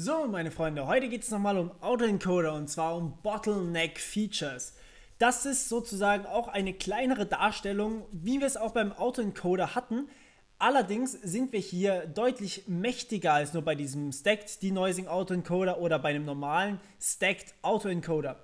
So, meine Freunde, heute geht es nochmal um Autoencoder und zwar um Bottleneck Features. Das ist sozusagen auch eine kleinere Darstellung, wie wir es auch beim Autoencoder hatten. Allerdings sind wir hier deutlich mächtiger als nur bei diesem Stacked Denoising Autoencoder oder bei einem normalen Stacked Autoencoder.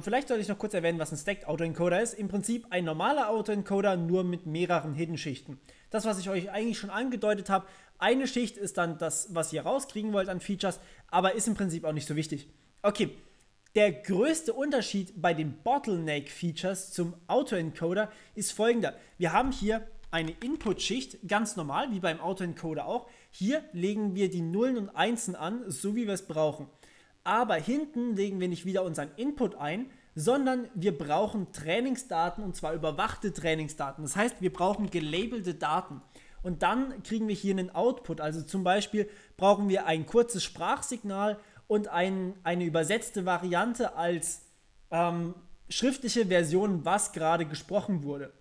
Vielleicht sollte ich noch kurz erwähnen, was ein Stacked Autoencoder ist. Im Prinzip ein normaler Autoencoder, nur mit mehreren Hidden-Schichten. Das, was ich euch eigentlich schon angedeutet habe, eine Schicht ist dann das, was ihr rauskriegen wollt an Features, aber ist im Prinzip auch nicht so wichtig. Okay, der größte Unterschied bei den Bottleneck-Features zum Autoencoder ist folgender. Wir haben hier eine Input-Schicht, ganz normal, wie beim Autoencoder auch. Hier legen wir die Nullen und Einsen an, so wie wir es brauchen. Aber hinten legen wir nicht wieder unseren Input ein, sondern wir brauchen Trainingsdaten und zwar überwachte Trainingsdaten. Das heißt, wir brauchen gelabelte Daten. Und dann kriegen wir hier einen Output. Also zum Beispiel brauchen wir ein kurzes Sprachsignal und eine übersetzte Variante als schriftliche Version, was gerade gesprochen wurde.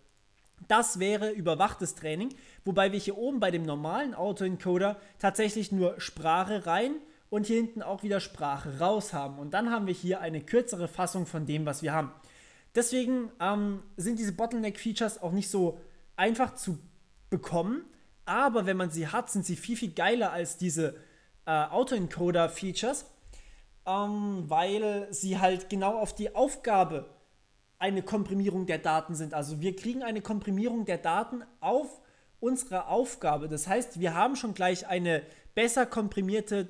Das wäre überwachtes Training, wobei wir hier oben bei dem normalen Autoencoder tatsächlich nur Sprache rein und hier hinten auch wieder Sprache raus haben. Und dann haben wir hier eine kürzere Fassung von dem, was wir haben. Deswegen sind diese Bottleneck-Features auch nicht so einfach zu bekommen, aber wenn man sie hat, sind sie viel, viel geiler als diese Autoencoder-Features, weil sie halt genau auf die Aufgabe eine Komprimierung der Daten sind. Also wir kriegen eine Komprimierung der Daten auf unsere Aufgabe. Das heißt, wir haben schon gleich eine besser komprimierte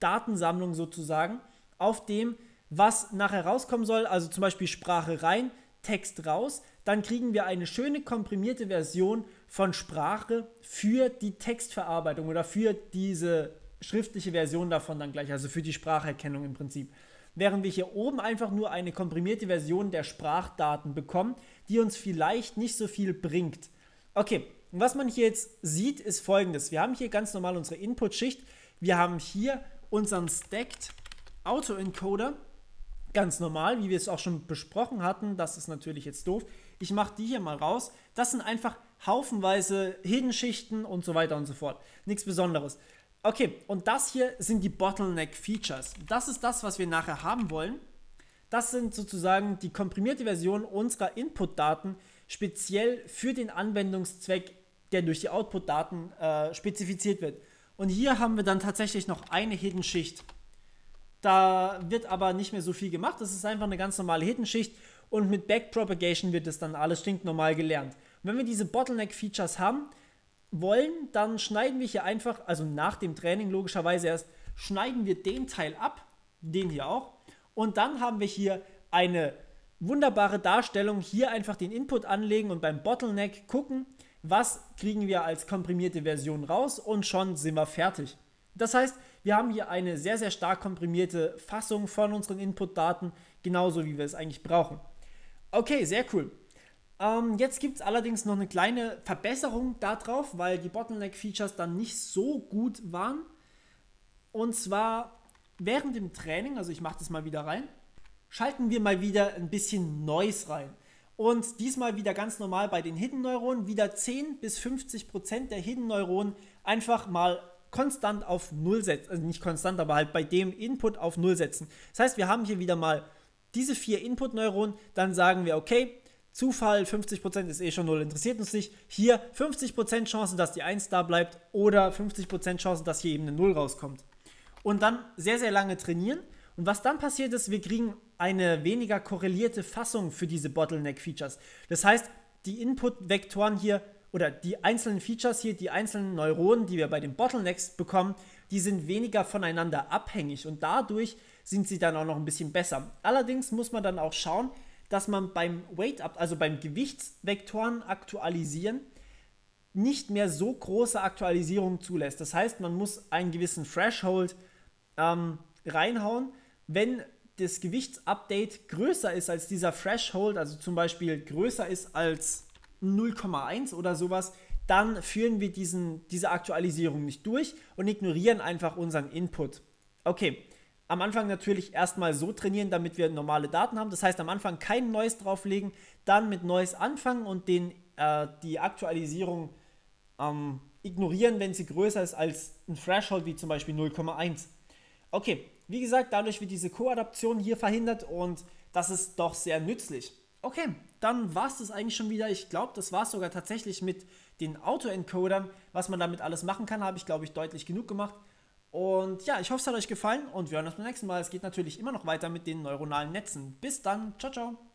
Datensammlung sozusagen auf dem, was nachher rauskommen soll, also zum Beispiel Sprache rein, Text raus, dann kriegen wir eine schöne komprimierte Version von Sprache für die Textverarbeitung oder für diese schriftliche Version davon dann gleich, also für die Spracherkennung im Prinzip. Während wir hier oben einfach nur eine komprimierte Version der Sprachdaten bekommen, die uns vielleicht nicht so viel bringt. Okay, und was man hier jetzt sieht, ist folgendes. Wir haben hier ganz normal unsere Input-Schicht. Wir haben hier unseren Stacked Autoencoder, ganz normal, wie wir es auch schon besprochen hatten. Das ist natürlich jetzt doof. Ich mache die hier mal raus. Das sind einfach haufenweise Hidden-Schichten und so weiter und so fort. Nichts Besonderes. Okay, und das hier sind die Bottleneck-Features. Das ist das, was wir nachher haben wollen. Das sind sozusagen die komprimierte Version unserer Input-Daten, speziell für den Anwendungszweck, der durch die Output-Daten spezifiziert wird. Und hier haben wir dann tatsächlich noch eine Hidden-Schicht. Da wird aber nicht mehr so viel gemacht. Das ist einfach eine ganz normale Hidden-Schicht und mit Backpropagation wird das dann alles stinknormal gelernt. Und wenn wir diese Bottleneck-Features haben wollen, dann schneiden wir hier einfach, also nach dem Training logischerweise erst, schneiden wir den Teil ab, den hier auch. Und dann haben wir hier eine wunderbare Darstellung. Hier einfach den Input anlegen und beim Bottleneck gucken, was kriegen wir als komprimierte Version raus und schon sind wir fertig. Das heißt, wir haben hier eine sehr, sehr stark komprimierte Fassung von unseren Input-Daten, genauso wie wir es eigentlich brauchen. Okay, sehr cool. Jetzt gibt es allerdings noch eine kleine Verbesserung darauf, weil die Bottleneck-Features dann nicht so gut waren. Und zwar während dem Training, also ich mache das mal wieder rein, schalten wir mal wieder ein bisschen Noise rein. Und diesmal wieder ganz normal bei den Hidden-Neuronen, wieder 10 bis 50% der Hidden-Neuronen einfach mal konstant auf 0 setzen, also nicht konstant, aber halt bei dem Input auf 0 setzen. Das heißt, wir haben hier wieder mal diese 4 Input-Neuronen, dann sagen wir, okay, Zufall, 50% ist eh schon 0, interessiert uns nicht. Hier 50% Chance, dass die 1 da bleibt oder 50% Chance, dass hier eben eine 0 rauskommt. Und dann sehr, sehr lange trainieren. Und was dann passiert ist, wir kriegen eine weniger korrelierte Fassung für diese Bottleneck-Features. Das heißt, die Input-Vektoren hier oder die einzelnen Features hier, die einzelnen Neuronen, die wir bei den Bottlenecks bekommen, die sind weniger voneinander abhängig und dadurch sind sie dann auch noch ein bisschen besser. Allerdings muss man dann auch schauen, dass man beim Weight-Up, also beim Gewichtsvektoren aktualisieren, nicht mehr so große Aktualisierungen zulässt. Das heißt, man muss einen gewissen Threshold reinhauen, wenn das Gewichtsupdate größer ist als dieser Threshold, also zum Beispiel größer ist als 0,1 oder sowas, dann führen wir diese Aktualisierung nicht durch und ignorieren einfach unseren Input. Okay, am Anfang natürlich erstmal so trainieren, damit wir normale Daten haben. Das heißt, am Anfang kein Noise drauflegen, dann mit Noise anfangen und die Aktualisierung ignorieren, wenn sie größer ist als ein Threshold wie zum Beispiel 0,1. Okay, wie gesagt, dadurch wird diese Co-Adaption hier verhindert und das ist doch sehr nützlich. Okay, dann war es das eigentlich schon wieder. Ich glaube, das war es sogar tatsächlich mit den Autoencodern. Was man damit alles machen kann, habe ich, glaube ich, deutlich genug gemacht. Und ja, ich hoffe, es hat euch gefallen und wir hören uns beim nächsten Mal. Es geht natürlich immer noch weiter mit den neuronalen Netzen. Bis dann, ciao, ciao.